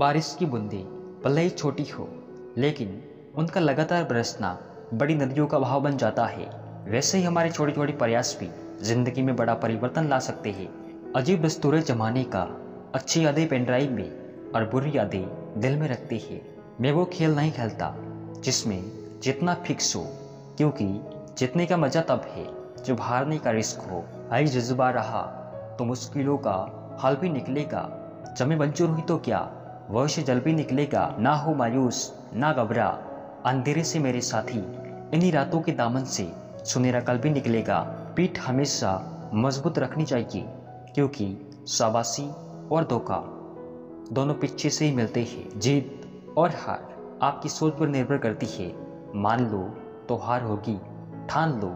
बारिश की बूंदें भले ही छोटी हो, लेकिन उनका लगातार बरसना बड़ी नदियों का बहाव बन जाता है। वैसे ही हमारे छोटे छोटे प्रयास भी जिंदगी में बड़ा परिवर्तन ला सकते हैं। अजीब दस्तूरे जमाने का, अच्छी यादें पेनड्राइव में और बुरी यादें दिल में रखते हैं। मैं वो खेल नहीं खेलता जिसमें जितना फिक्स हो, क्योंकि जीतने का मजा तब है जब हारने का रिस्क हो। हाई जज्बा रहा तो मुश्किलों का हल भी निकलेगा, जमे मंजूर हुई तो क्या वश जल भी निकलेगा। ना हो मायूस ना घबरा अंधेरे से मेरे साथी, इन्हीं रातों के दामन से सुनहरा कल भी निकलेगा। पीठ हमेशा मजबूत रखनी चाहिए, क्योंकि शाबाशी और धोखा दोनों पीछे से ही मिलते हैं। जीत और हार आपकी सोच पर निर्भर करती है। मान लो तो हार होगी, ठान लो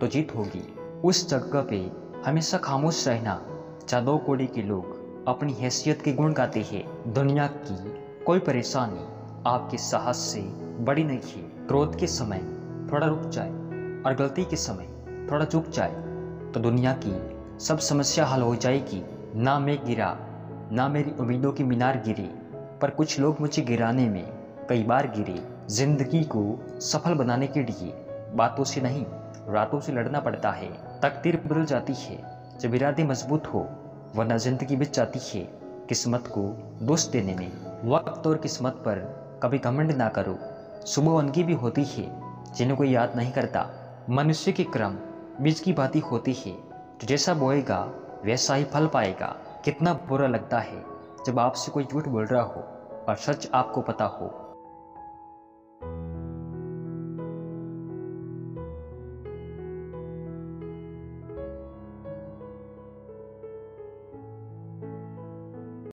तो जीत होगी। उस जगह पे हमेशा खामोश रहना। जादो कोड़ी के लोग अपनी हैसियत के गुण गाते हैं। दुनिया की कोई परेशानी आपके साहस से बड़ी नहीं है। क्रोध के समय थोड़ा रुक जाए और गलती के समय थोड़ा झुक जाए तो दुनिया की सब समस्या हल हो जाएगी। ना मैं गिरा ना मेरी उम्मीदों की मीनार गिरी, पर कुछ लोग मुझे गिराने में कई बार गिरे। जिंदगी को सफल बनाने के लिए बातों से नहीं, रातों से लड़ना पड़ता है। तकदीर बदल जाती है जब इरादे मजबूत हो, वरना जिंदगी बिच जाती है किस्मत को दोष देने में। वक्त और किस्मत पर कभी घमंड ना करो। सुबह उनकी भी होती है जिन्हें कोई याद नहीं करता। मनुष्य के क्रम बीज की बातें होती है, जो जैसा बोएगा वैसा ही फल पाएगा। कितना बुरा लगता है जब आपसे कोई झूठ बोल रहा हो और सच आपको पता हो।